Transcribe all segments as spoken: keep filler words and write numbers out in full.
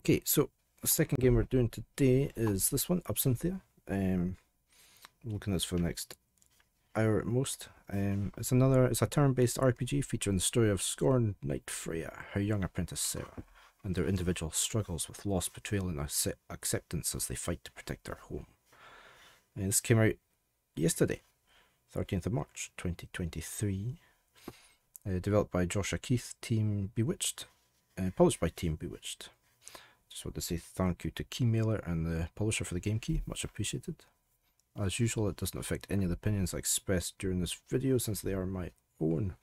Okay, so the second game we're doing today is this one, Absinthia. Um, looking at this for the next hour at most. Um, it's another, it's a turn-based R P G featuring the story of scorned knight Freya, her young apprentice Sarah, and their individual struggles with loss, betrayal, and acceptance as they fight to protect their home. And this came out yesterday, thirteenth of March twenty twenty-three. Uh, developed by Joshua Keith, Team Bewitched, uh, published by Team Bewitched. Just want to say thank you to Keymailer and the publisher for the game key, much appreciated. As usual, it doesn't affect any of the opinions I expressed during this video since they are my own.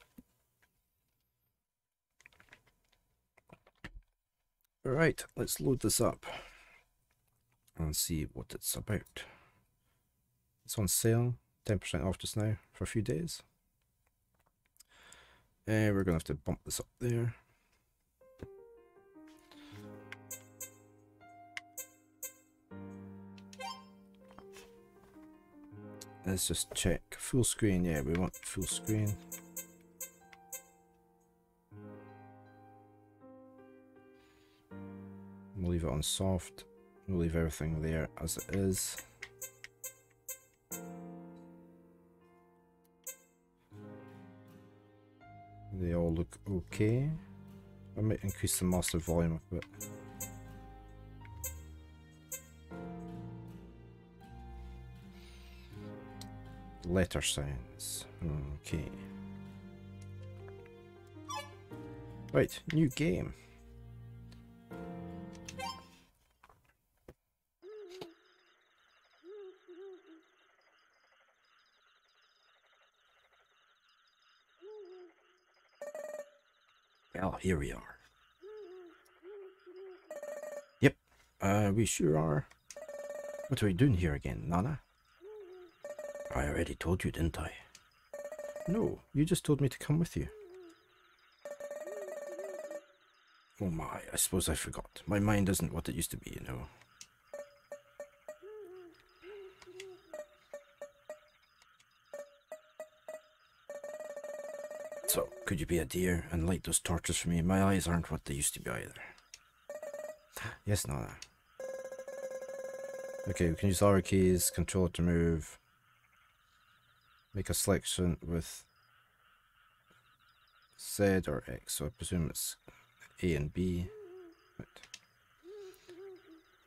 Right, let's load this up and see what it's about. It's on sale, ten percent off just now for a few days. Uh, we're gonna have to bump this up there. Let's just check. Full screen, yeah, we want full screen. We'll leave it on soft. We'll leave everything there as it is. They all look okay. I might increase the master volume a bit. Letter signs. Okay. Right, new game. Well, here we are. Yep, uh, we sure are. What are we doing here again, Nana? I already told you, didn't I? No, you just told me to come with you. Oh my, I suppose I forgot. My mind isn't what it used to be, you know. So, could you be a dear and light those torches for me? My eyes aren't what they used to be either. Yes, Nana. Okay, we can use arrow keys, controller to move. Make a selection with Z or X, so I presume it's A and B. Right.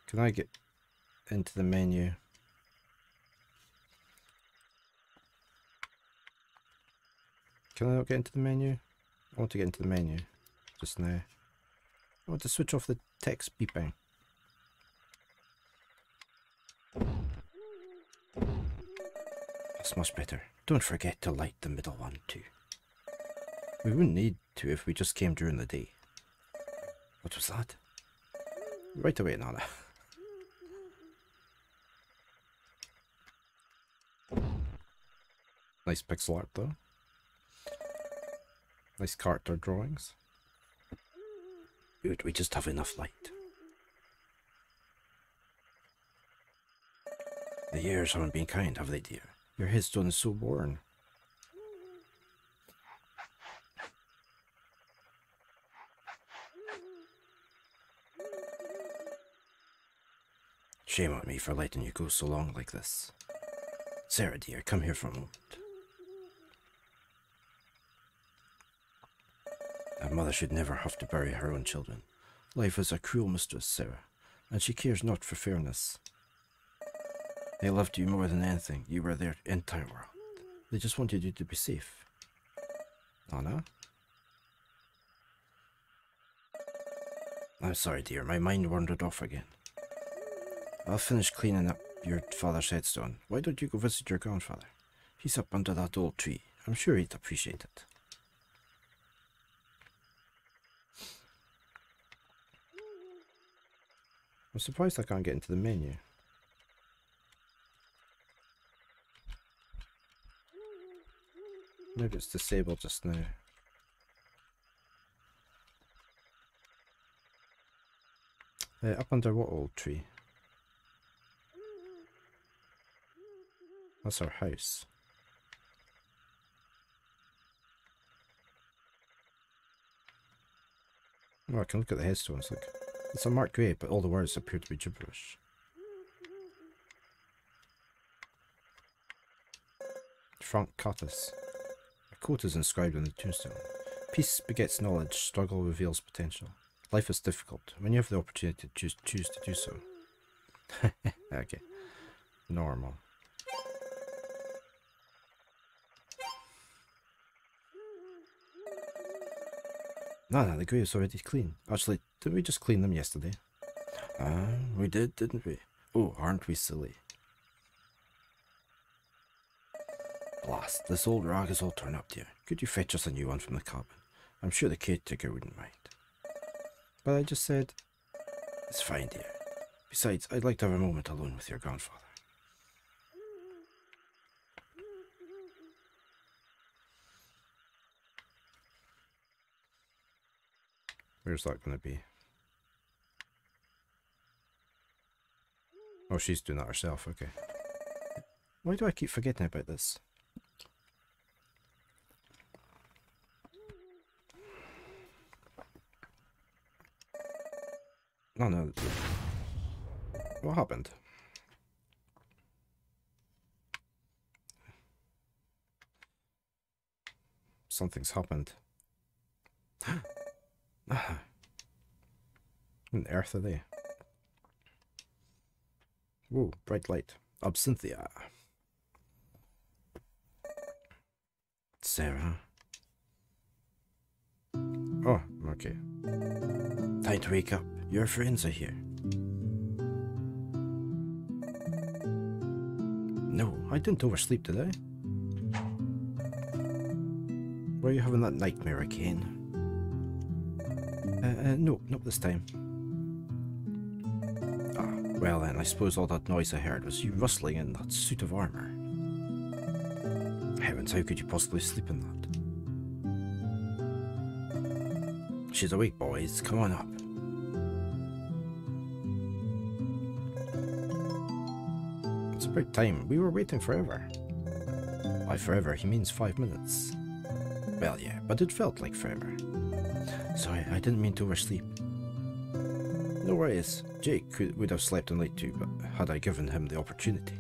Can I get into the menu? Can I not get into the menu? I want to get into the menu just now. I want to switch off the text beeping. That's much better. Don't forget to light the middle one too. We wouldn't need to if we just came during the day. What was that? Right away, Nana. Nice pixel art though. Nice character drawings. Dude, we just have enough light. The years haven't been kind, have they, dear? Your headstone is so worn. Shame on me for letting you go so long like this. Sarah, dear, come here for a moment. A mother should never have to bury her own children. Life is a cruel mistress, Sarah, and she cares not for fairness. They loved you more than anything. You were their entire world. They just wanted you to be safe. Nana? I'm sorry, dear. My mind wandered off again. I'll finish cleaning up your father's headstone. Why don't you go visit your grandfather? He's up under that old tree. I'm sure he'd appreciate it. I'm surprised I can't get into the menu. Maybe it's disabled just now. Uh, up under what old tree? That's our house. Oh, I can look at the headstones, look. It's a marked way, but all the words appear to be gibberish. Frank Curtis. A quote is inscribed on the tombstone. Peace begets knowledge, struggle reveals potential. Life is difficult. When you have the opportunity to choose, choose to do so. Okay. Normal. No, no, the grave's already clean. Actually, didn't we just clean them yesterday? Ah, uh, we did, didn't we? Oh, aren't we silly? Blast, this old rag is all torn up, dear. Could you fetch us a new one from the cabin? I'm sure the Cate digger wouldn't mind. But I just said... It's fine, dear. Besides, I'd like to have a moment alone with your grandfather. Where's that going to be? Oh, she's doing that herself, okay. Why do I keep forgetting about this? No, no. What happened? Something's happened. What on earth are they? Whoa, bright light. Absinthia. Sarah. Oh, okay. Time to wake up. Your friends are here. No, I didn't oversleep, did I? Why are you having that nightmare again? Uh, uh, no, not this time. Ah, well then, I suppose all that noise I heard was you rustling in that suit of armour. Heavens, how could you possibly sleep in that? She's awake, boys. Come on up. About time. We were waiting forever. By forever, he means five minutes. Well, yeah, but it felt like forever. Sorry, I didn't mean to oversleep. No worries. Jake could, would have slept in late too, but had I given him the opportunity.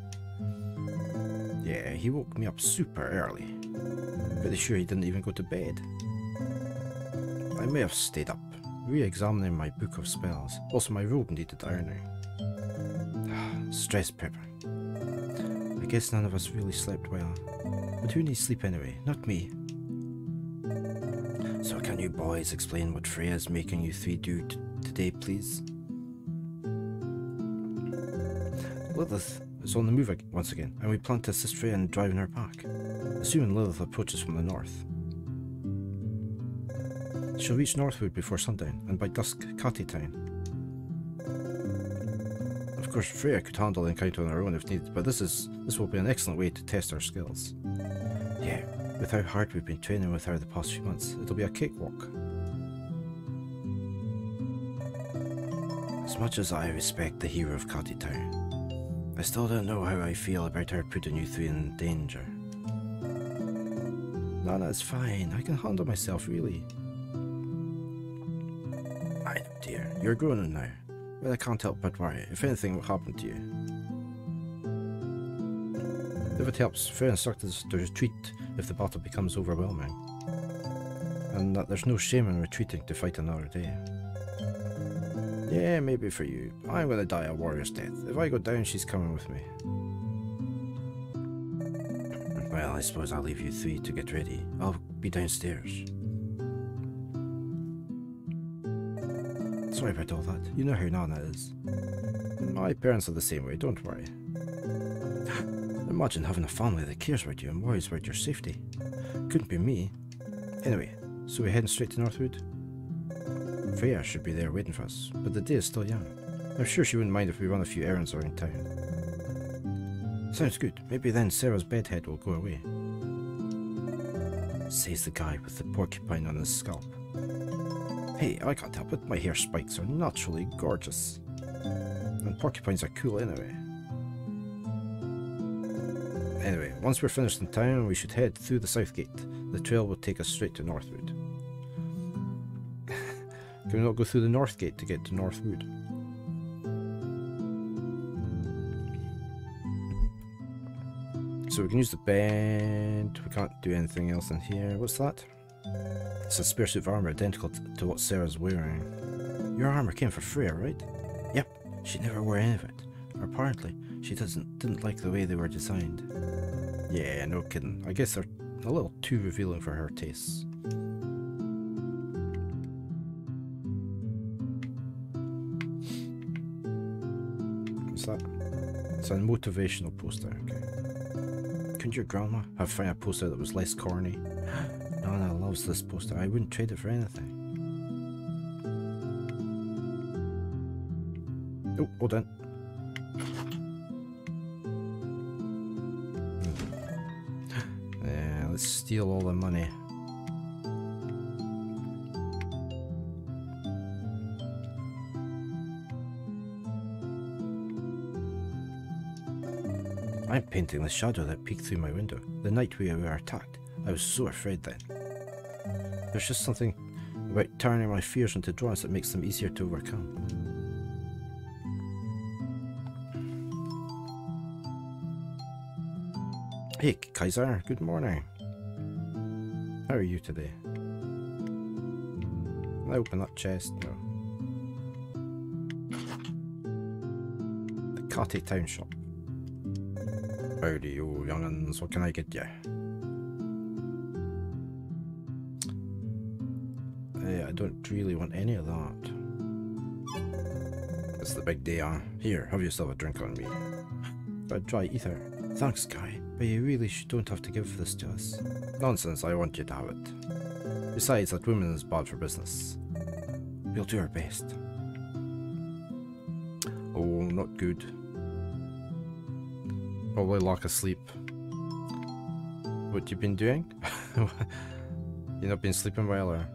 Yeah, he woke me up super early. Pretty sure he didn't even go to bed. I may have stayed up, re-examining my book of spells. Also, my robe needed ironing. Stress pepper. I guess none of us really slept well. But who needs sleep anyway? Not me. So can you boys explain what Freya's making you three do today, please? Lilith is on the move once again, and we plan to assist Freya in driving her back, assuming Lilith approaches from the north. She'll reach Northwood before sundown, and by dusk, Cate Town. Of course, Freya could handle the encounter on her own if needed, but this is this will be an excellent way to test our skills. Yeah, with how hard we've been training with her the past few months, it'll be a cakewalk. As much as I respect the hero of Cate Town, I still don't know how I feel about her putting you three in danger. No, that's fine. I can handle myself, really. I know, dear. You're grown now. Well, I can't help but worry if anything will happen to you. If it helps, Freya instructed us to retreat if the battle becomes overwhelming, and that there's no shame in retreating to fight another day. Yeah, maybe for you. I'm gonna die a warrior's death. If I go down, she's coming with me. Well, I suppose I'll leave you three to get ready. I'll be downstairs. Sorry about all that. You know how Nana is. My parents are the same way, don't worry. Imagine having a family that cares about you and worries about your safety. Couldn't be me. Anyway, so we're heading straight to Northwood? Freya should be there waiting for us, but the day is still young. I'm sure she wouldn't mind if we run a few errands around town. Sounds good. Maybe then Sarah's bedhead will go away. Says the guy with the porcupine on his scalp. Hey, I can't help it, my hair spikes are naturally gorgeous. And porcupines are cool anyway. Anyway, once we're finished in town, we should head through the south gate. The trail will take us straight to Northwood. Can we not go through the north gate to get to Northwood? So we can use the bed. We can't do anything else in here. What's that? It's a spare suit of armour identical to what Sarah's wearing. Your armour came for Freya, right? Yep. She never wore any of it. Or apparently, she doesn't didn't like the way they were designed. Yeah, no kidding. I guess they're a little too revealing for her tastes. What's that? It's a motivational poster, okay. Couldn't your grandma have found a poster that was less corny? Nana loves this poster. I wouldn't trade it for anything. Oh, hold on. Yeah, let's steal all the money. I'm painting the shadow that peeked through my window the night we were attacked. I was so afraid then. There's just something about turning my fears into drawings that makes them easier to overcome. Hey, Kaiser, good morning. How are you today? Can I open that chest? No. The Cate Town shop. Howdy, you young'uns, what can I get you? Hey, I don't really want any of that. It's the big day, huh? Here, have yourself a drink on me. But dry ether. Thanks, Kai. But you really don't have to give this to us. Nonsense, I want you to have it. Besides, that woman is bad for business. We'll do our best. Oh, not good. Probably lack of sleep. What you been doing? You not been sleeping well, or?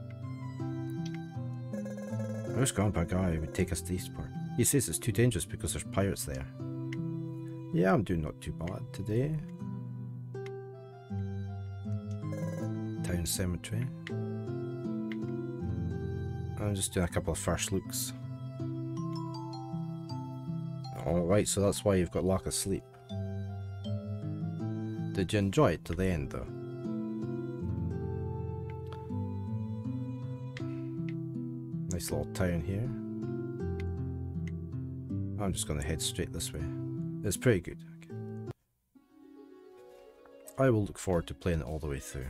I was gone by a guy who would take us to Eastport. He says it's too dangerous because there's pirates there. Yeah, I'm doing not too bad today. Town cemetery. I'm just doing a couple of first looks. Alright, so that's why you've got lack of sleep. Did you enjoy it to the end though? Nice little town here. I'm just going to head straight this way. It's pretty good. Okay. I will look forward to playing it all the way through.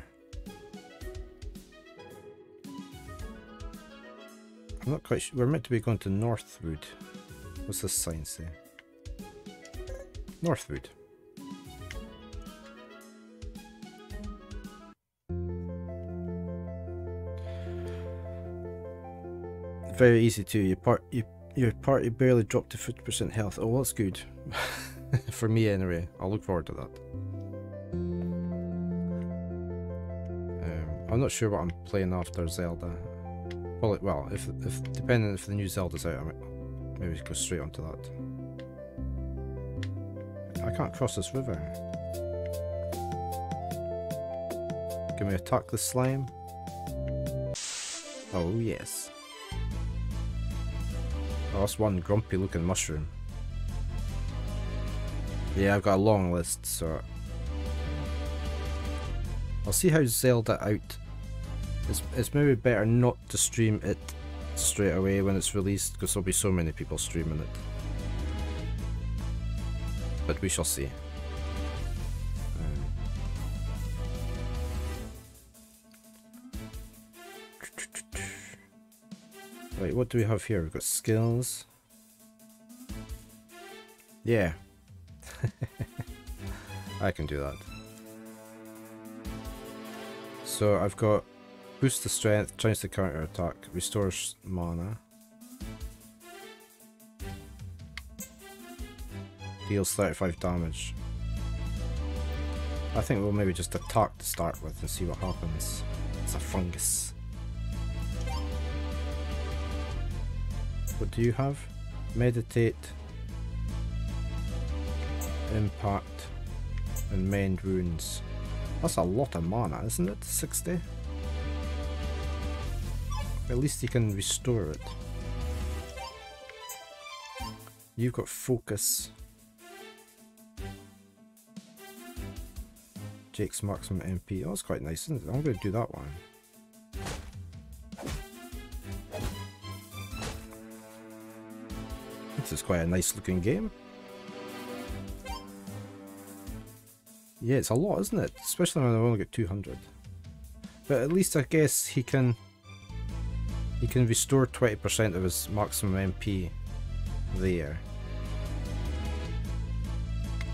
I'm not quite sure. We're meant to be going to Northwood. What's this sign say? Northwood. Very easy too. Your part, you, your party barely dropped to fifty percent health. Oh, well, that's good. For me anyway. I'll look forward to that. Um, I'm not sure what I'm playing after Zelda. Well, well, if if depending if the new Zelda's out, I might maybe go straight onto that. I can't cross this river. Can we attack the slime? Oh yes. Oh, that's one grumpy looking mushroom. Yeah, I've got a long list, so I'll see how Zelda out. It's, it's maybe better not to stream it straight away when it's released, because there'll be so many people streaming it. But we shall see. Um. Right, what do we have here? We've got skills. Yeah. I can do that. So I've got boost the strength, change the counter attack, restores mana, deals thirty-five damage. I think we'll maybe just attack to start with and see what happens. It's a fungus. What do you have? Meditate, impact, and mend wounds. That's a lot of mana, isn't it? sixty? At least you can restore it. You've got focus. Jake's maximum M P. Oh, that's quite nice, isn't it? I'm going to do that one. This is quite a nice looking game. Yeah, it's a lot, isn't it? Especially when I've only got two hundred. But at least I guess he can... he can restore twenty percent of his maximum M P there.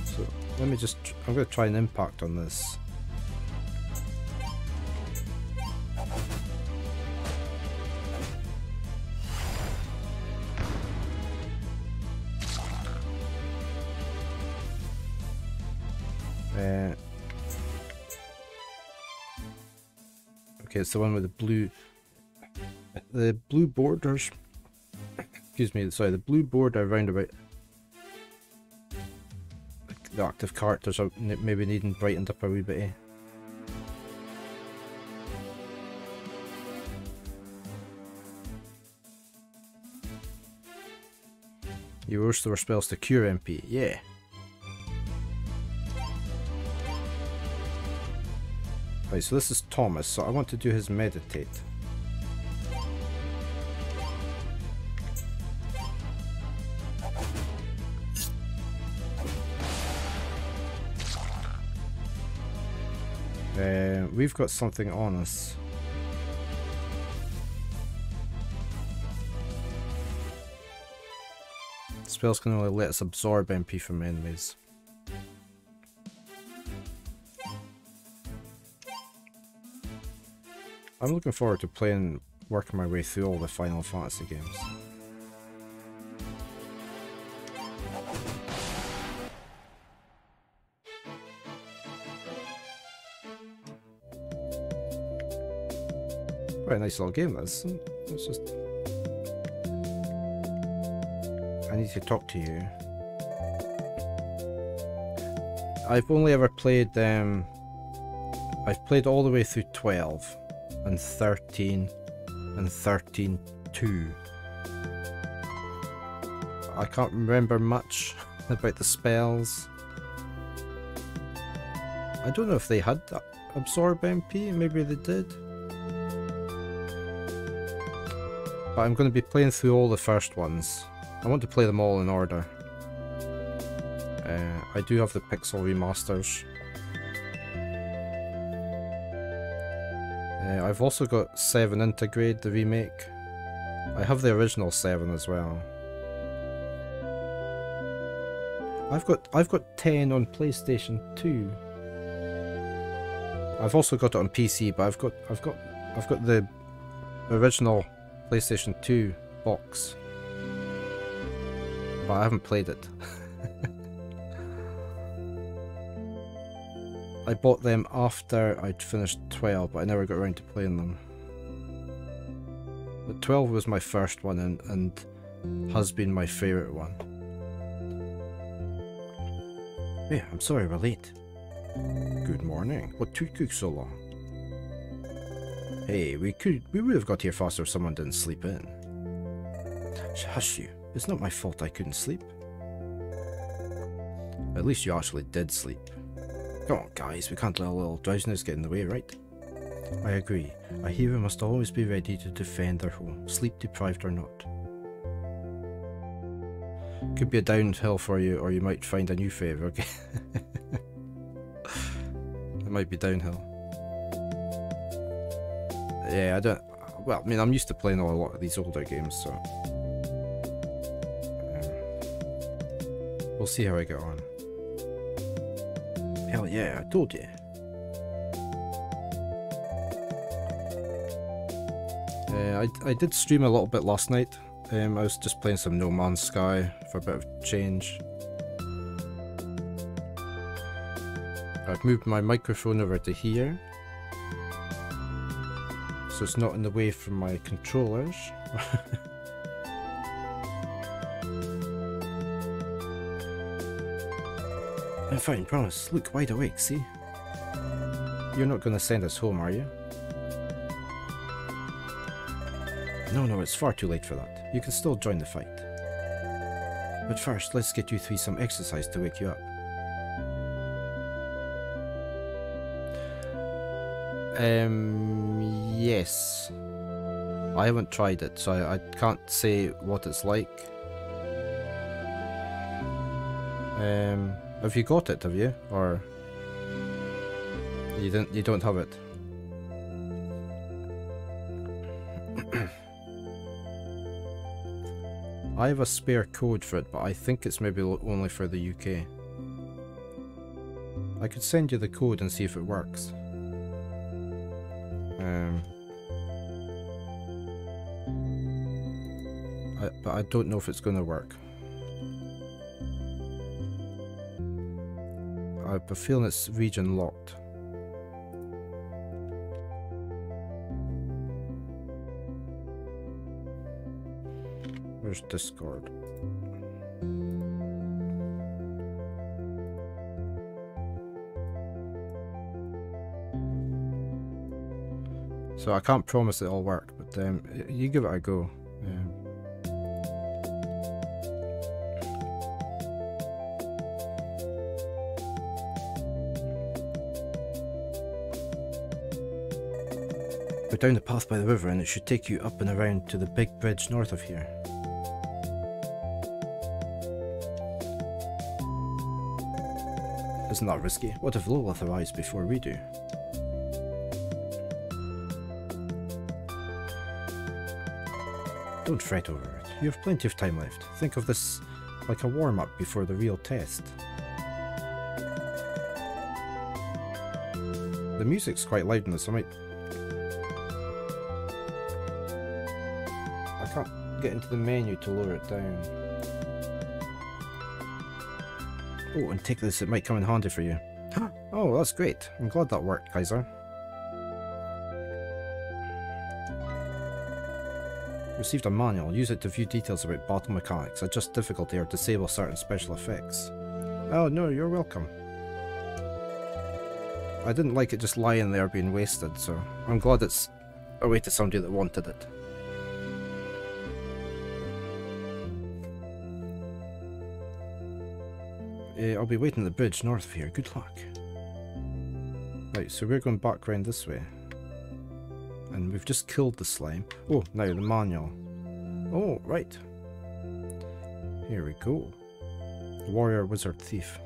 So, let me just... Tr I'm going to try an impact on this. Uh, okay, it's the one with the blue... the blue borders, excuse me, sorry, the blue border round about the active characters are maybe needing brightened up a wee bit, eh? You restore spells to cure M P, yeah. Right, so this is Thomas, so I want to do his meditate. Uh, we've got something on us. Spells can only let us absorb M P from enemies. I'm looking forward to playing, working my way through all the Final Fantasy games. Quite a nice little game, this. It's just... I need to talk to you. I've only ever played... Um, I've played all the way through twelve and thirteen and thirteen two. I can't remember much about the spells. I don't know if they had absorb M P, maybe they did. But I'm going to be playing through all the first ones. I want to play them all in order. Uh, I do have the Pixel remasters. Uh, I've also got seven Integrate, the remake. I have the original seven as well. I've got I've got ten on PlayStation two. I've also got it on P C, but I've got I've got I've got the original PlayStation two box, but I haven't played it. I bought them after I'd finished twelve, but I never got around to playing them. But twelve was my first one, and, and has been my favourite one. Yeah, I'm sorry we're late. Good morning. What took you so long? Hey, we could, we would have got here faster if someone didn't sleep in. Hush you, it's not my fault I couldn't sleep. At least you actually did sleep. Come on guys, we can't let a little drowsiness get in the way, right? I agree, a hero must always be ready to defend their home, sleep deprived or not. Could be a downhill for you, or you might find a new favour, okay? It might be downhill. Yeah, I don't... well, I mean, I'm used to playing a lot of these older games, so... Um, we'll see how I get on. Hell yeah, I told you! Uh, I, I did stream a little bit last night. Um, I was just playing some No Man's Sky for a bit of change. I've moved my microphone over to here, so it's not in the way from my controllers. I'm fine, promise. Look, wide awake, see? You're not going to send us home, are you? No, no, it's far too late for that. You can still join the fight. But first, let's get you three some exercise to wake you up. Um, yes. I haven't tried it, so I, I can't say what it's like. Um, have you got it, have you? Or... You don't, you don't have it? I have a spare code for it, but I think it's maybe only for the U K. I could send you the code and see if it works. Um, I, but I don't know if it's going to work. I have a feeling it's region locked. Where's Discord? So I can't promise it'll work, but um, you give it a go. Um, we're down the path by the river, and it should take you up and around to the big bridge north of here. Isn't that risky? What if Lilith arrives before we do? Don't fret over it. You have plenty of time left. Think of this like a warm-up before the real test. The music's quite loud in this. I might... I can't get into the menu to lower it down. Oh, and take this. It might come in handy for you. Oh, that's great. I'm glad that worked, Kaiser. Received a manual. Use it to view details about battle mechanics, adjust difficulty, or disable certain special effects. Oh no, you're welcome. I didn't like it just lying there being wasted, so I'm glad it's away to somebody that wanted it. Uh, I'll be waiting at the bridge north of here. Good luck. Right, so we're going back round this way. And we've just killed the slime. Oh, now the manual. Oh, right. Here we go. Warrior, wizard, thief.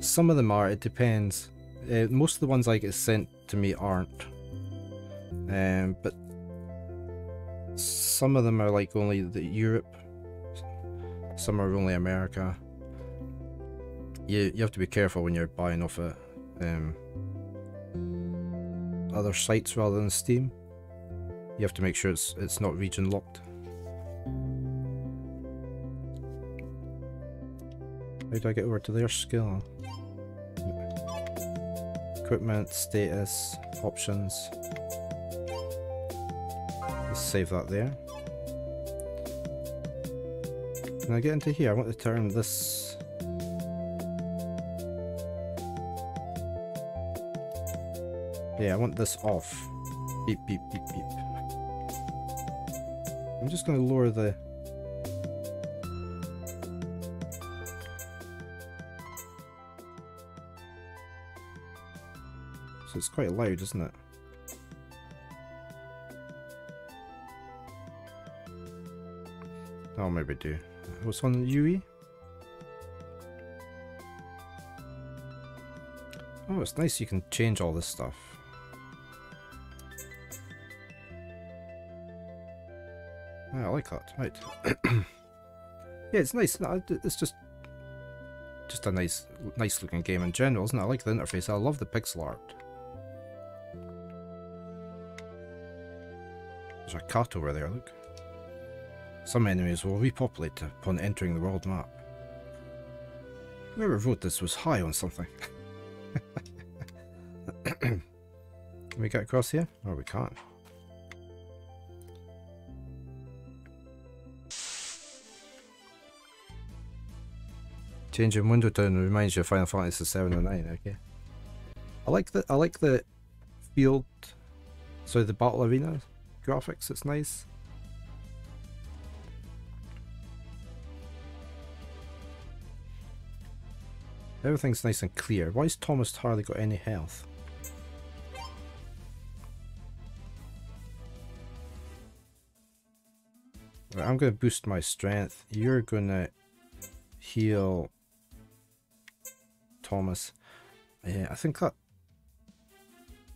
Some of them are, it depends. Uh, most of the ones I get sent to me aren't. Um, but some of them are like only the Europe. Some are only America. You, you have to be careful when you're buying off a... Um, other sites rather than Steam. You have to make sure it's it's not region locked. How do I get over to their skill? Equipment, status, options. Let's save that there. Can I get into here? I want to turn this. Yeah, I want this off. Beep, beep, beep, beep. I'm just going to lower the... So it's quite loud, isn't it? I'll maybe do. What's on U E? Oh, it's nice you can change all this stuff. I like that, right. Yeah, it's nice. It's just just a nice nice looking game in general, isn't it? I like the interface. I love the pixel art. There's a cat over there, look. Some enemies will repopulate upon entering the world map. Whoever wrote this was high on something. Can we get across here? Oh, we can't. Changing window down reminds you of Final Fantasy seven and nine. Okay. I like the I like the field, so the battle arena graphics. It's nice. Everything's nice and clear. Why has Thomas hardly got any health? Right, I'm going to boost my strength. You're going to heal Thomas. Yeah, I think that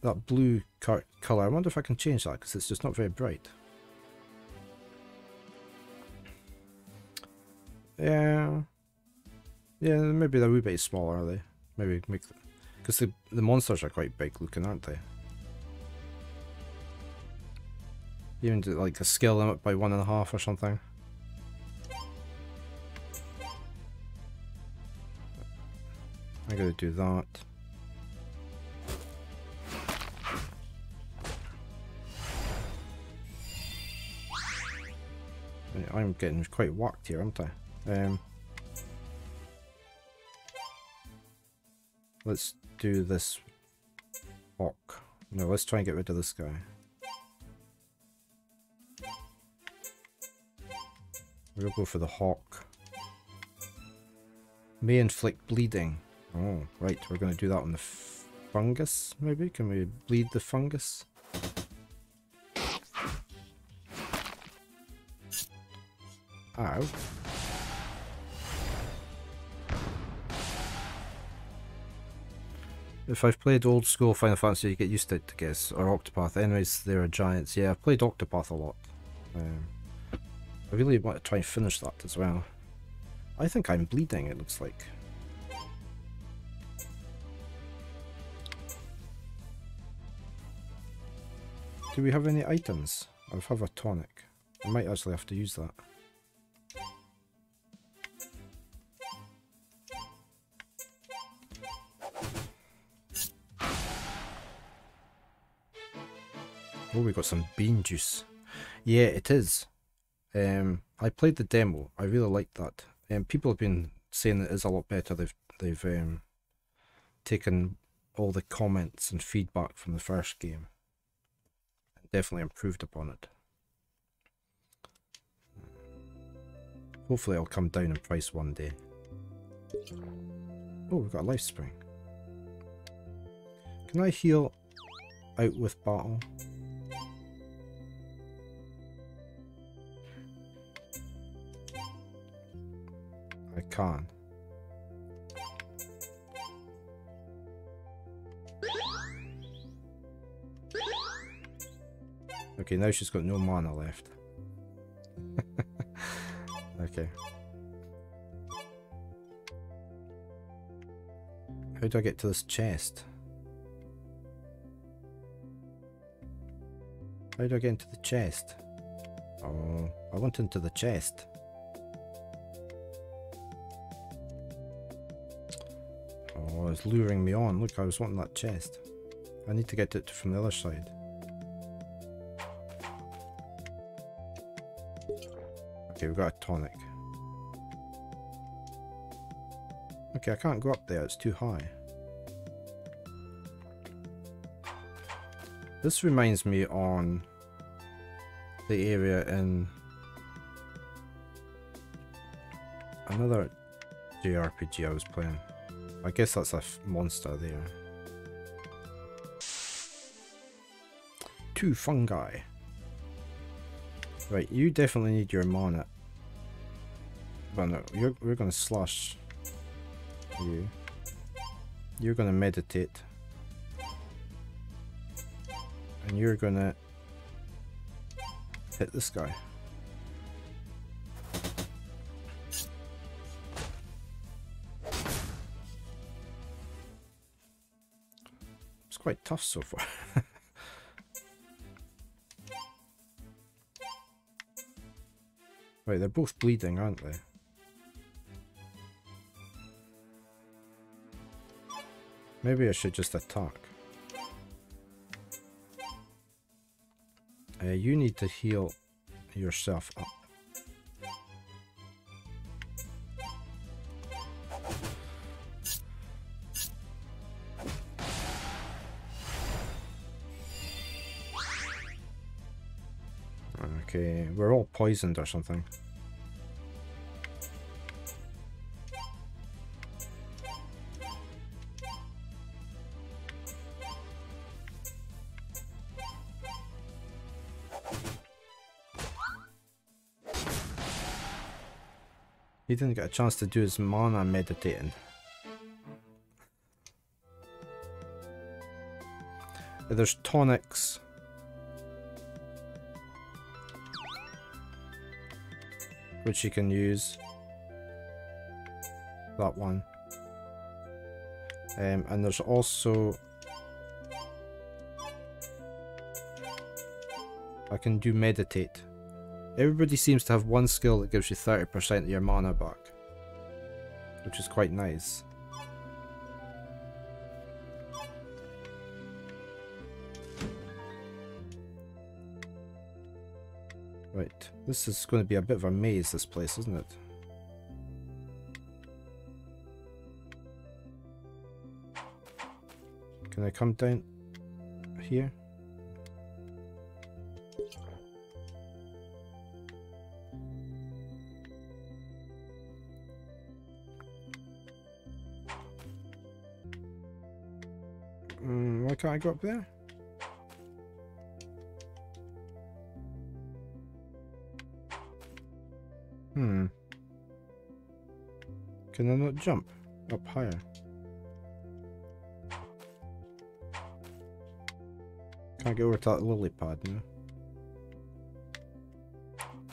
that blue colour, I wonder if I can change that because it's just not very bright. Yeah, yeah, maybe they're a wee bit smaller, are they? Maybe make because the, the monsters are quite big looking, aren't they? Even do like a skill limit by one and a half or something. I gotta do that. I'm getting quite whacked here, aren't I? Um, let's do this walk. No, let's try and get rid of this guy. We'll go for the hawk. May inflict bleeding. Oh, right, we're going to do that on the fungus, maybe? Can we bleed the fungus? Ow. If I've played old school Final Fantasy, you get used to it, I guess. Or Octopath. Anyways, there are giants. Yeah, I've played Octopath a lot. Um, I really want to try and finish that as well. I think I'm bleeding, it looks like. Do we have any items? I have a tonic. I might actually have to use that. Oh, we got some bean juice. Yeah, it is. Um, I played the demo. I really liked that. Um, people have been saying it is a lot better. They've they've um, taken all the comments and feedback from the first game. Definitely improved upon it. Hopefully it'll come down in price one day. Oh, we've got a life spring. Can I heal out with battle? I can. Okay, now she's got no mana left. Okay. How do I get to this chest? How do I get into the chest? Oh, I went into the chest. Oh, it's luring me on. Look, I was wanting that chest. I need to get it from the other side. Okay, we've got a tonic. Okay, I can't go up there, it's too high. This reminds me on the area in another J R P G I was playing. I guess that's a f monster there. Two fungi. Right, you definitely need your mana. But no, you're, we're going to slash you. You're going to meditate. And you're going to hit this guy. It's quite tough so far. Right, they're both bleeding, aren't they? Maybe I should just attack. Uh, you need to heal yourself up. Okay, we're all poisoned or something. He didn't get a chance to do his mana meditating. There's tonics. Which you can use. That one. Um, and there's also... I can do meditate. Everybody seems to have one skill that gives you thirty percent of your mana back, which is quite nice. Right, this is going to be a bit of a maze, this place, isn't it? Can I come down here? Mm, why can't I go up there? Hmm. Can I not jump up higher? Can't get over to that lily pad now.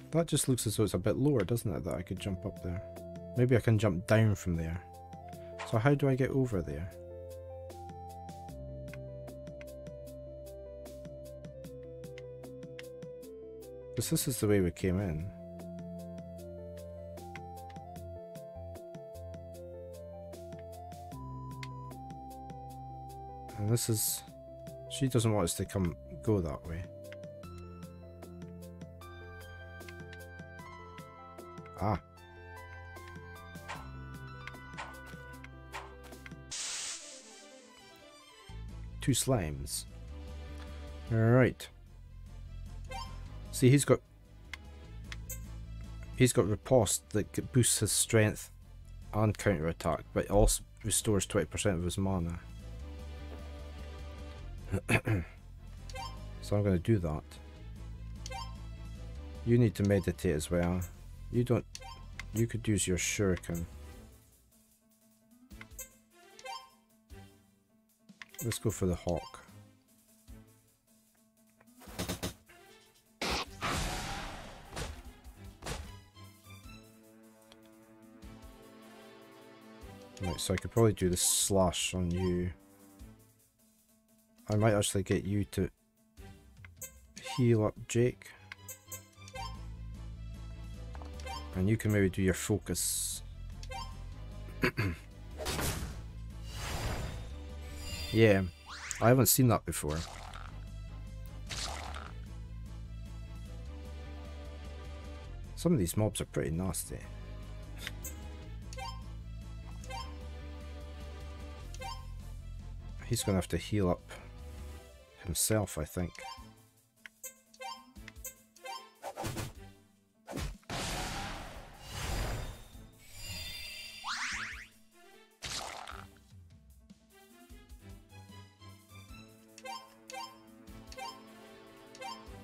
That just looks as though it's a bit lower, doesn't it, that I could jump up there? Maybe I can jump down from there. So how do I get over there? Because this is the way we came in. And this is... She doesn't want us to come go that way. Ah. Two slimes. Alright. See, he's got he's got riposte that boosts his strength and counterattack, but it also restores twenty percent of his mana. So I'm going to do that. You need to meditate as well. You don't. You could use your shuriken. Let's go for the hawk. Right, so I could probably do the slash on you. I might actually get you to heal up Jake. And you can maybe do your focus. Yeah, I haven't seen that before. Some of these mobs are pretty nasty. He's going to have to heal up himself, I think.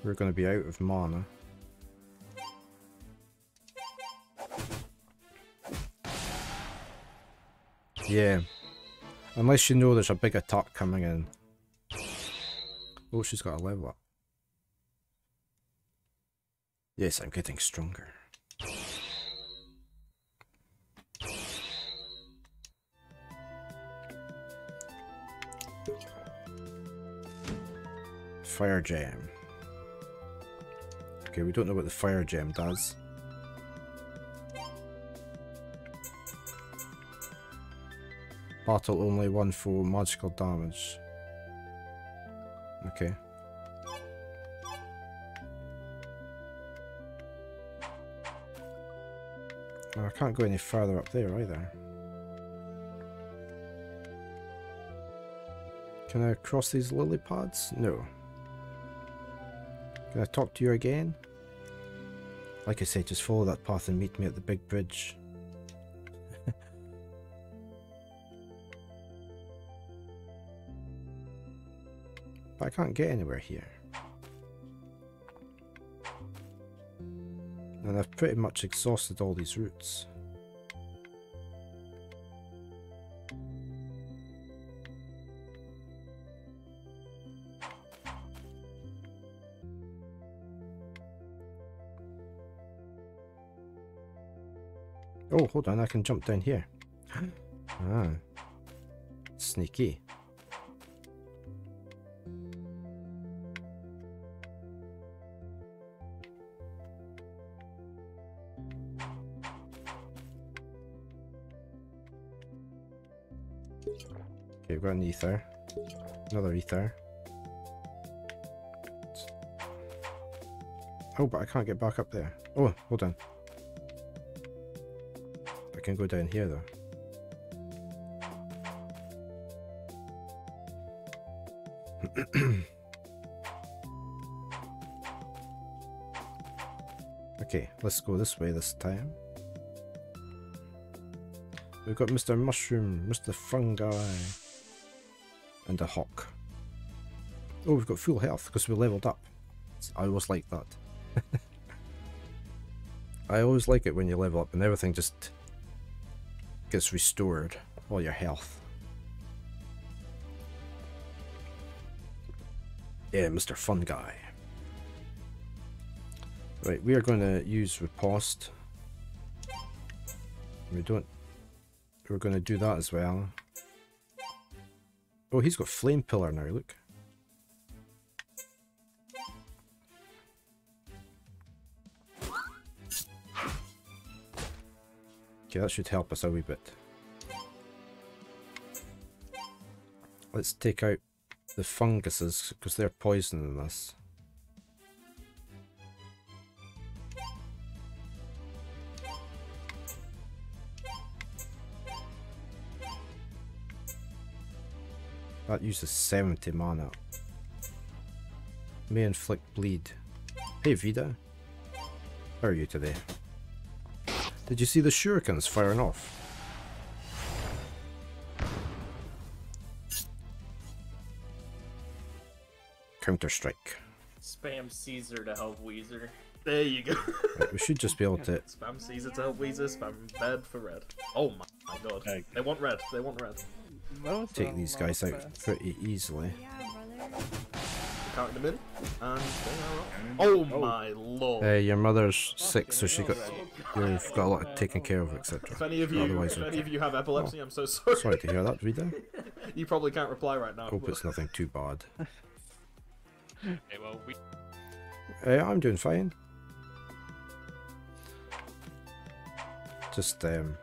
We're going to be out of mana. Yeah. Unless you know there's a big attack coming in. Oh, she's got a level up. Yes, I'm getting stronger. Fire gem. Okay, we don't know what the fire gem does. Battle only one for magical damage. Okay. Oh, I can't go any further up there either. Can I cross these lily pads? No. Can I talk to you again? Like I say, just follow that path and meet me at the big bridge. But I can't get anywhere here. And I've pretty much exhausted all these routes. Oh, hold on, I can jump down here. Ah. Sneaky. Okay, we've got an ether. Another ether. Oh, but I can't get back up there. Oh, hold on. I can go down here though. Okay, let's go this way this time. We've got Mister Mushroom, Mister Fungi, and a hawk. Oh, we've got full health because we leveled up. I always like that. I always like it when you level up and everything just gets restored, all your health. Yeah, Mister Fungi. Right, we are going to use riposte. We don't. We're going to do that as well. Oh, he's got flame pillar now. Look. Okay, that should help us a wee bit. Let's take out the funguses because they're poisoning us. That uses seventy mana. May inflict bleed. Hey Vida, how are you today? Did you see the shurikens firing off? Counter-Strike. Spam Caesar to help Weezer. There you go. Right, we should just be able to... Spam Caesar to help Weezer, spam Bed for red. Oh my god. Okay. They want red, they want red. Most Take these guys out best. pretty easily. Count them in, and they are up. Oh, oh my lord. Hey, your mother's sick, so she got... You've got a lot of taken care of, et cetera. If any of you, Otherwise, if any of you have epilepsy, oh, I'm so sorry. Sorry to hear that, Rita. You probably can't reply right now. Hope but... it's nothing too bad. Hey, well, we... uh, I'm doing fine. Just um,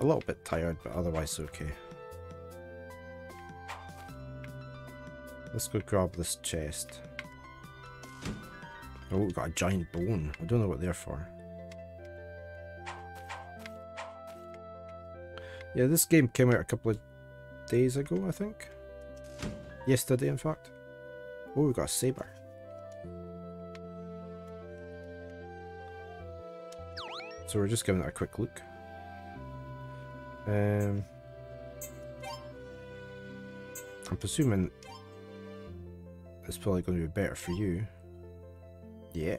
a little bit tired, but otherwise okay. Let's go grab this chest. Oh, we've got a giant bone. I don't know what they're for. Yeah, this game came out a couple of days ago, I think. Yesterday, in fact. Oh, we've got a saber. So we're just giving it a quick look. Um, I'm presuming it's probably going to be better for you. Yeah.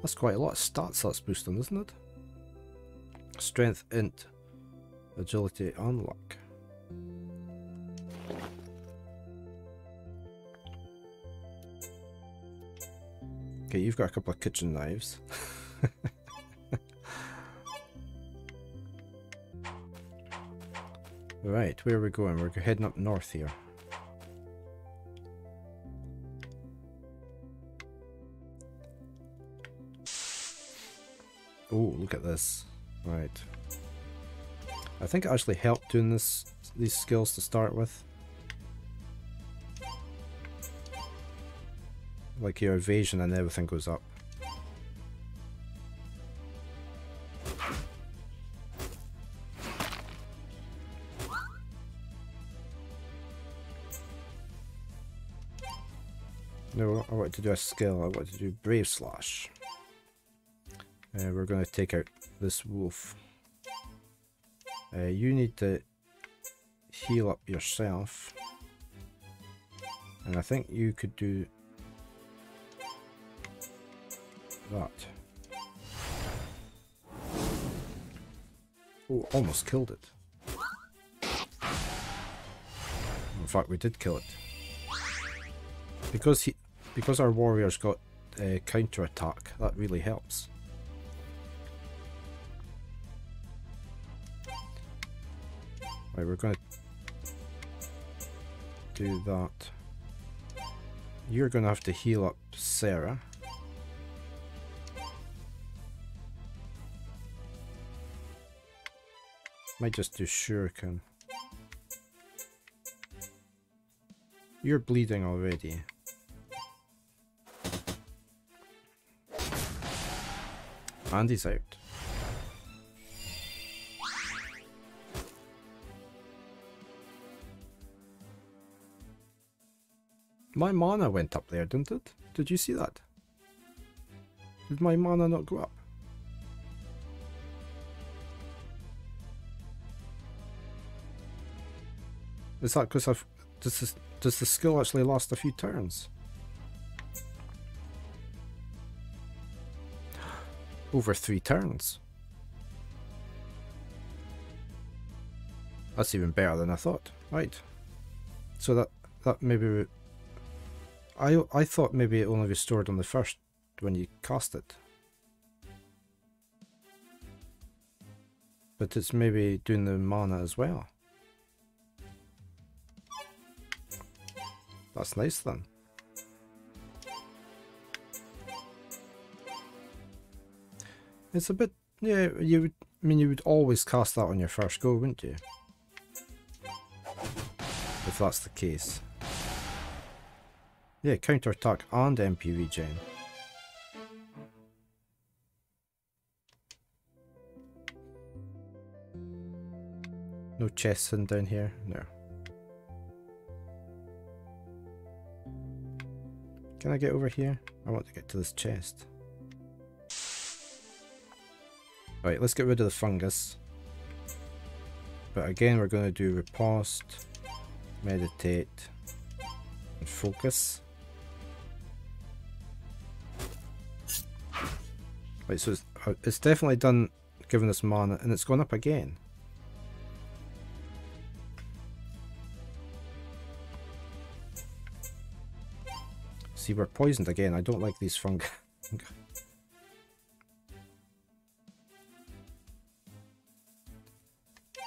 That's quite a lot of stats that's boosting, isn't it? Strength, int, agility, and luck. Okay, you've got a couple of kitchen knives. Right, where are we going? We're heading up north here. Oh, look at this. Right. I think it actually helped doing this, these skills to start with. Like your evasion and everything goes up. No, I want to do a skill. I want to do Brave Slash. Uh, we're going to take out this wolf. Uh, you need to heal up yourself. And I think you could do that. Oh, almost killed it. In fact, we did kill it. Because he, because our warriors got uh, counter-attack. That really helps. Right, we're going to do that. You're going to have to heal up Sarah. Might just do shuriken. You're bleeding already. And he's out. My mana went up there, didn't it? Did you see that? Did my mana not go up? Is that because I've... Does, this, does the skill actually last a few turns? Over three turns. That's even better than I thought. Right. So that, that maybe... I, I thought maybe it only restored on the first when you cast it. But it's maybe doing the mana as well. That's nice then. It's a bit, yeah, you would, I mean you would always cast that on your first go, wouldn't you? If that's the case. Yeah, counter-attack and M P regen. No chests in down here? No. Can I get over here? I want to get to this chest. Right, let's get rid of the fungus. But again, we're going to do riposte, meditate, and focus. Right, so it's, it's definitely done giving us mana, and it's gone up again. See, we're poisoned again. I don't like these fungi.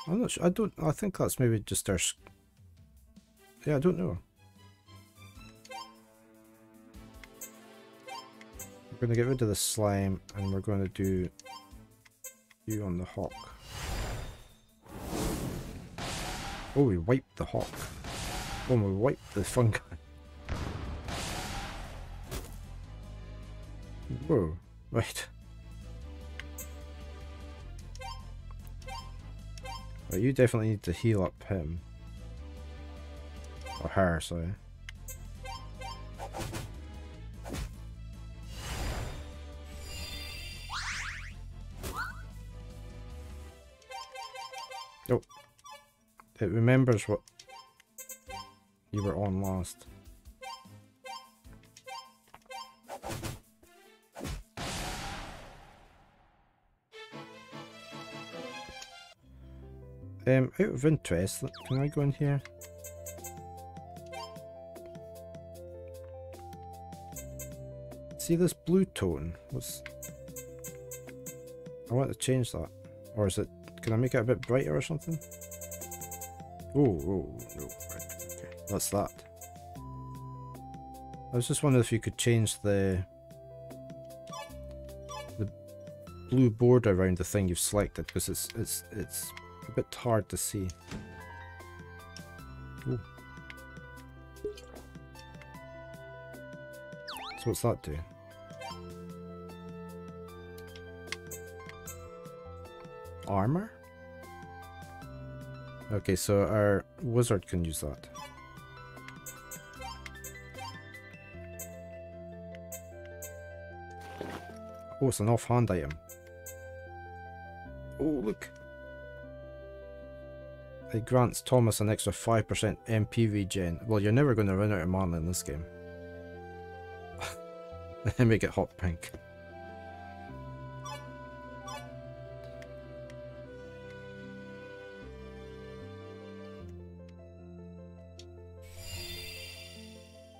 I'm not sure. I don't. I think that's maybe just our. Yeah, I don't know. We're going to get rid of the slime, and we're going to do you on the hawk. Oh, we wiped the hawk. Oh, we wiped the fungi. Whoa, right. Right, you definitely need to heal up him. Or her, sorry. Oh. It remembers what you were on last. Um, out of interest, can I go in here? See this blue tone? What's... I want to change that. Or is it... Can I make it a bit brighter or something? Oh, oh, no. Right, okay. That's that. I was just wondering if you could change the... the blue border around the thing you've selected, because it's... it's... it's... a bit hard to see. Ooh. So what's that do? Armor? Okay, so our wizard can use that. Oh, it's an offhand item. Oh, look! It grants Thomas an extra five percent M P regen. Well, you're never going to run out of mana in this game. Make it hot pink.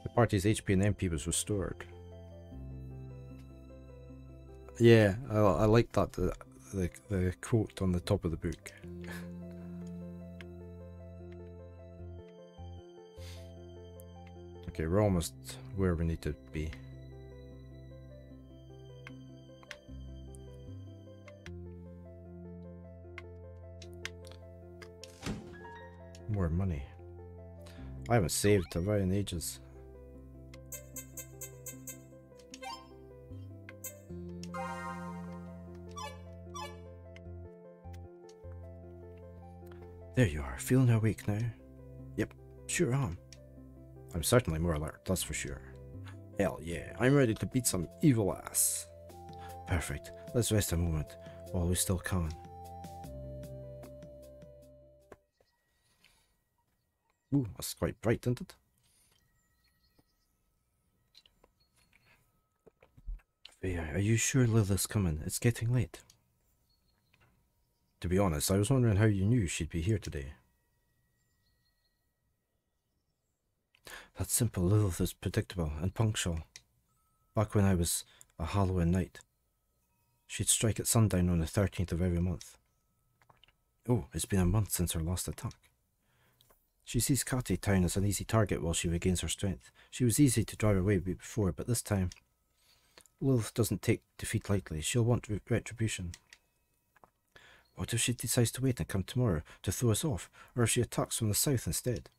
The party's H P and M P was restored. Yeah, I, I like that, the, the, the quote on the top of the book. Okay, we're almost where we need to be. More money. I haven't saved, have I, in ages? There you are, feeling awake now? Yep, sure am. I'm certainly more alert, that's for sure. Hell yeah, I'm ready to beat some evil ass. Perfect, let's rest a moment while we still can. Ooh, that's quite bright, isn't it? Freya, are you sure Lilith's coming? It's getting late. To be honest, I was wondering how you knew she'd be here today. That's simple. Lilith is predictable and punctual. Back when I was a Halloween night, she'd strike at sundown on the thirteenth of every month. Oh, it's been a month since her last attack. She sees Cate Town as an easy target while she regains her strength. She was easy to drive away before, but this time, Lilith doesn't take defeat lightly. She'll want re retribution. What if she decides to wait and come tomorrow to throw us off, or if she attacks from the south instead?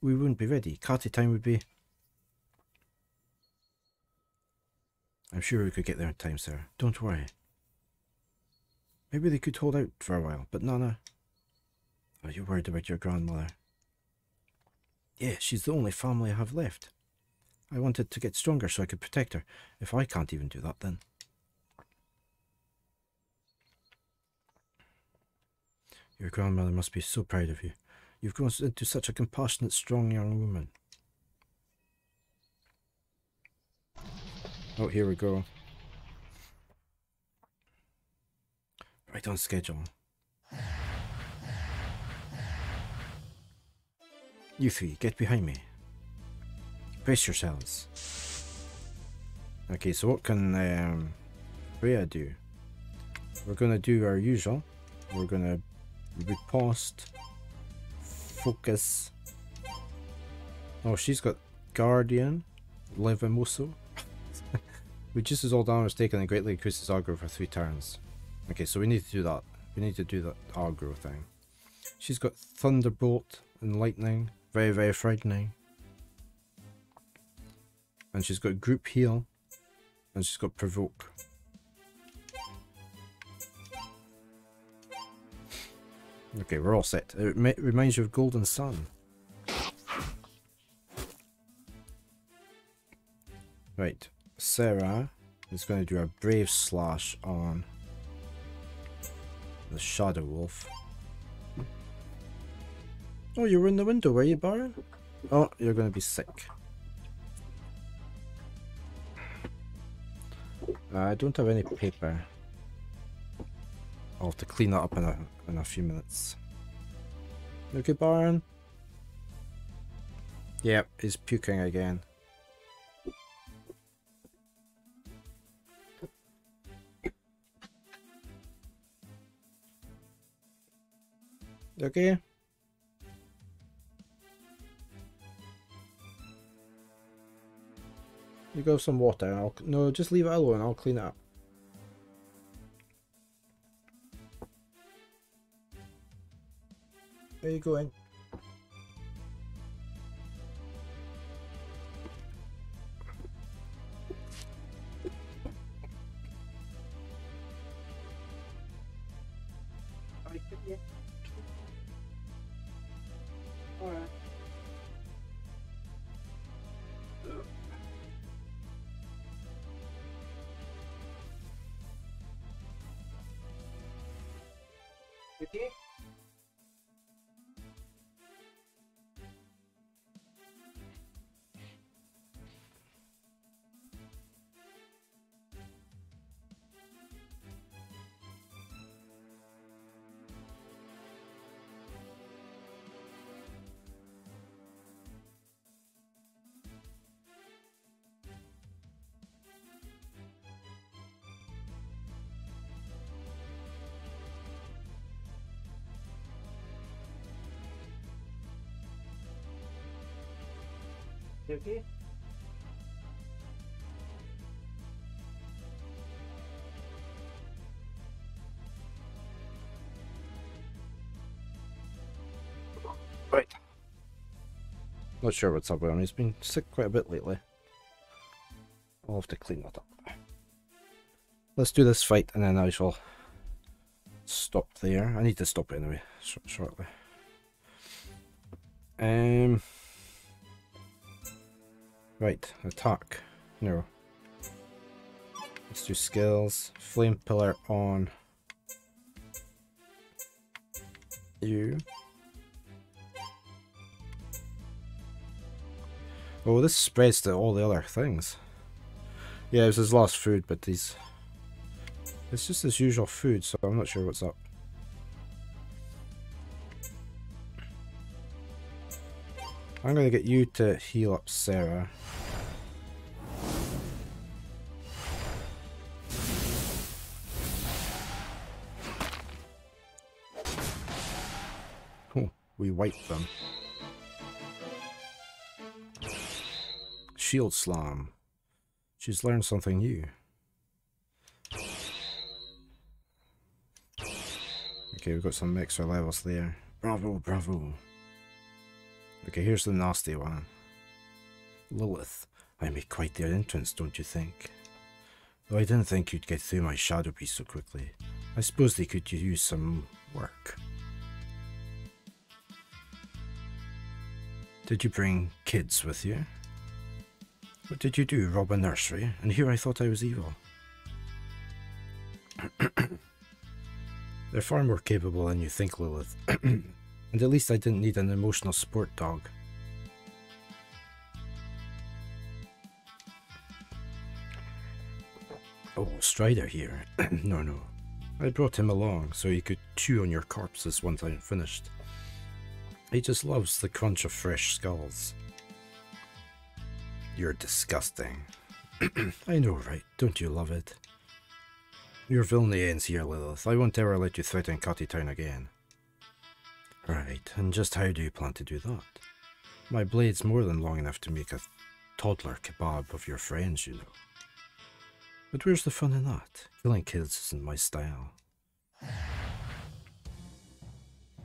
We wouldn't be ready. Cate Town would be... I'm sure we could get there in time, Sarah. Don't worry. Maybe they could hold out for a while, but Nana... Are you worried about your grandmother? Yeah, she's the only family I have left. I wanted to get stronger so I could protect her. If I can't even do that, then... Your grandmother must be so proud of you. You've grown into such a compassionate, strong young woman. Oh, here we go. Right on schedule. You three, get behind me. Brace yourselves. Okay, so what can um, Freya do? We're going to do our usual. We're going to riposte, focus. Oh, she's got Guardian, Levamoso. Reduces all damage taken and greatly increases aggro for three turns. Okay, so we need to do that. We need to do that aggro thing. She's got Thunderbolt and Lightning. Very, very frightening. And she's got Group Heal. And she's got Provoke. Okay, we're all set. It rem reminds you of Golden Sun. Right. Sarah is going to do a Brave Slash on the Shadow Wolf. Oh, you were in the window, were you, Baron? Oh, you're going to be sick. I don't have any paper. I'll have to clean that up in a, in a few minutes. Okay, Baron. Yep, he's puking again. Okay. You go have some water and I'll... No, just leave it alone, I'll clean it up. Where are you going? You okay? Right. Not sure what's up with him. He's been sick quite a bit lately. I'll have to clean that up. Let's do this fight and then I shall stop there. I need to stop it anyway, sh shortly. Um. Right, attack. No. Let's do skills. Flame pillar on you. Oh, this spreads to all the other things. Yeah, it was his last food, but he's... It's just his usual food, so I'm not sure what's up. I'm going to get you to heal up Sarah. Oh, we wiped them. Shield slam. She's learned something new. Okay, we've got some extra levels there. Bravo, bravo. Okay, here's the nasty one. Lilith, I made quite the entrance, don't you think? Though I didn't think you'd get through my shadow piece so quickly. I suppose they could use some work. Did you bring kids with you? What did you do, rob a nursery? And here I thought I was evil. They're far more capable than you think, Lilith. And at least I didn't need an emotional support dog. Oh, Strider here. no, no. I brought him along so he could chew on your corpses once I'm finished. He just loves the crunch of fresh skulls. You're disgusting. I know, right? Don't you love it? Your villainy ends here, Lilith. I won't ever let you threaten Cate Town again. Right, and just how do you plan to do that? My blade's more than long enough to make a toddler kebab of your friends, you know. But where's the fun in that? Killing kids isn't my style.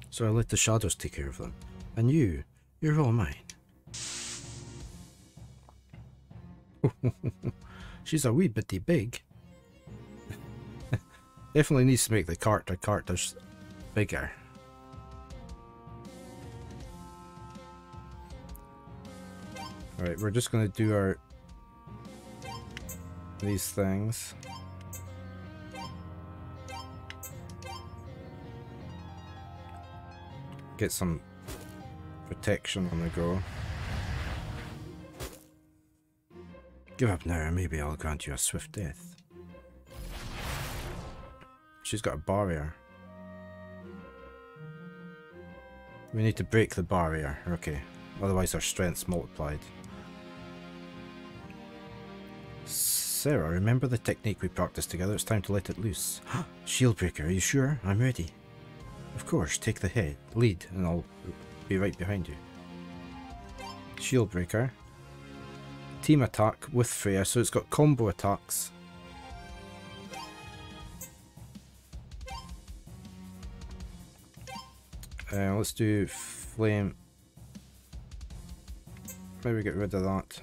So I let the shadows take care of them. And you, you're all mine. She's a wee bitty big. Definitely needs to make the cart a cart bigger. Alright, we're just going to do our these things. Get some protection on the go. Give up now, maybe I'll grant you a swift death. She's got a barrier. We need to break the barrier, okay. Otherwise our strength's multiplied. Sarah, remember the technique we practiced together? It's time to let it loose. Shieldbreaker, are you sure? I'm ready. Of course, take the head, lead, and I'll be right behind you. Shieldbreaker. Team attack with Freya, so it's got combo attacks. Uh, let's do flame. Maybe get rid of that.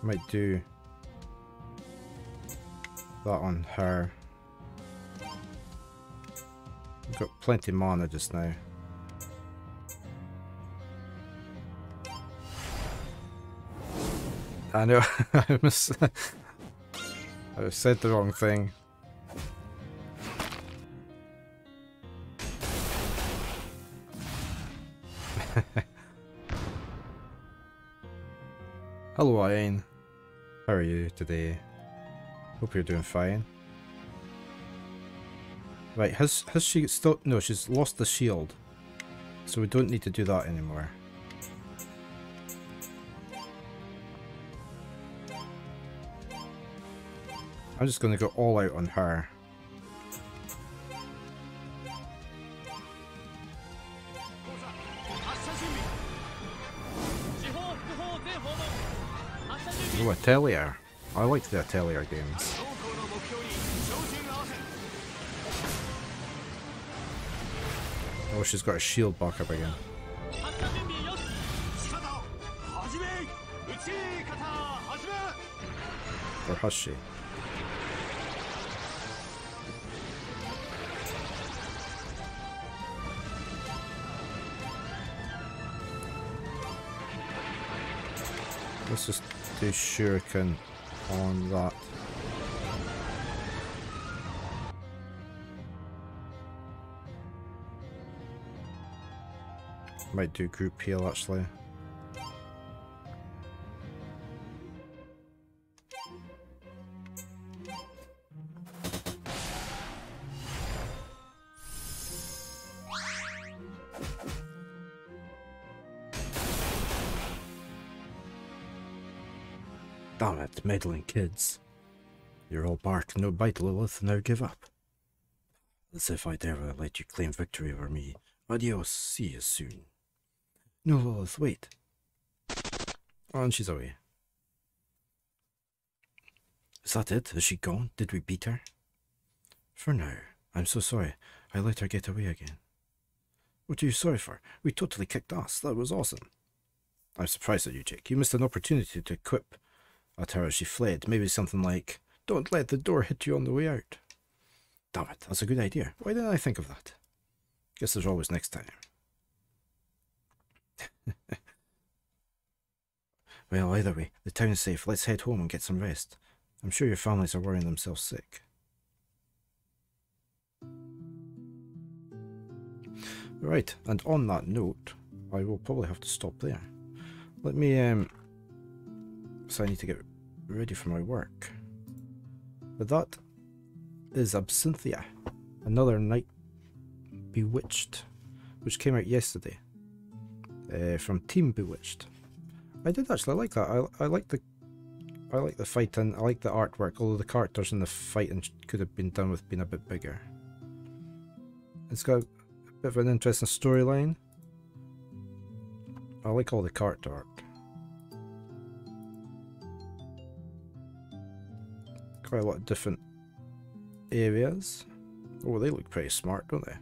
Might do that on her. We've got plenty of mana just now. I know, I must I said the wrong thing. Hello, Ian. How are you today? Hope you're doing fine. Right, has has she still... No, she's lost the shield. So we don't need to do that anymore. I'm just going to go all out on her. Oh, Atelier. I liked the Atelier games. Oh, she's got a shield back up again. Or has she? Let's just do shuriken on that. Might do group heal actually. Damn it, meddling kids. You're all bark, no bite, Lilith, now give up. As if I'd ever let you claim victory over me. Adios, see you soon. No, Lilith, wait. And she's away. Is that it? Is she gone? Did we beat her? For now. I'm so sorry. I let her get away again. What are you sorry for? We totally kicked ass. That was awesome. I'm surprised at you, Jake. You missed an opportunity to equip at her as she fled. Maybe something like, don't let the door hit you on the way out. Damn it, that's a good idea. Why didn't I think of that? Guess there's always next time. Well, either way, the town's safe. Let's head home and get some rest. I'm sure your families are worrying themselves sick. Right, and on that note, I will probably have to stop there. Let me, um... so I need to get ready for my work. But that is Absinthia, another Night Bewitched, which came out yesterday, uh, from Team Bewitched. I did actually like that. I I like the I like the fight and I like the artwork. Although the characters in the fighting could have been done with being a bit bigger. It's got a bit of an interesting storyline. I like all the character art. Quite a lot of different areas. Oh, they look pretty smart, don't they?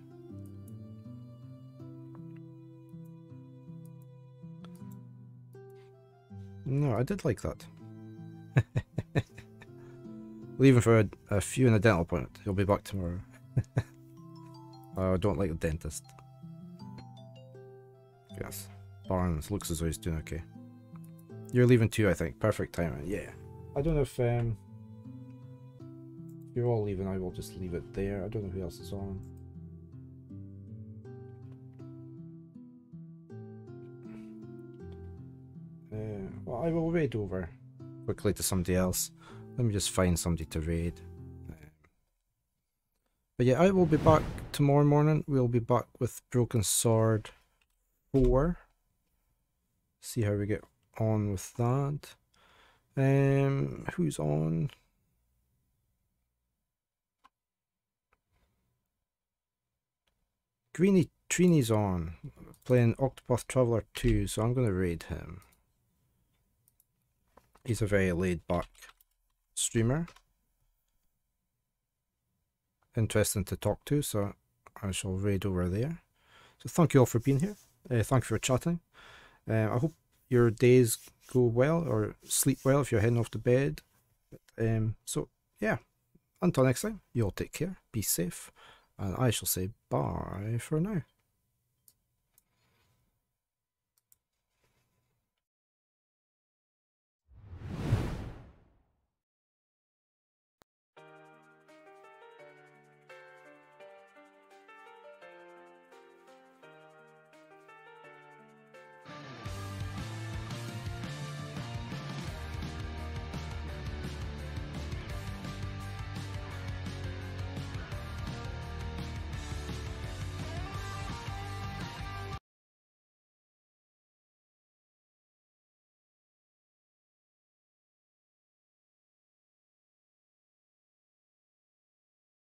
No, I did like that. Leaving for a, a few in a dental appointment. He'll be back tomorrow. I don't like the dentist. Yes. Barnes looks as though he's doing okay. You're leaving too, I think. Perfect timing. Yeah. I don't know if... Um, You're all leaving, I will just leave it there. I don't know who else is on. Uh, well, I will raid over quickly to somebody else. Let me just find somebody to raid. Uh, but yeah, I will be back tomorrow morning. We'll be back with Broken Sword four. See how we get on with that. Um, who's on? Greeny Trini's on, playing Octopath Traveler two, so I'm going to raid him. He's a very laid-back streamer. Interesting to talk to, so I shall raid over there. So thank you all for being here. Uh, thank you for chatting. Uh, I hope your days go well, or sleep well if you're heading off to bed. But, um, so, yeah. Until next time, you all take care, be safe. And I shall say bye for now.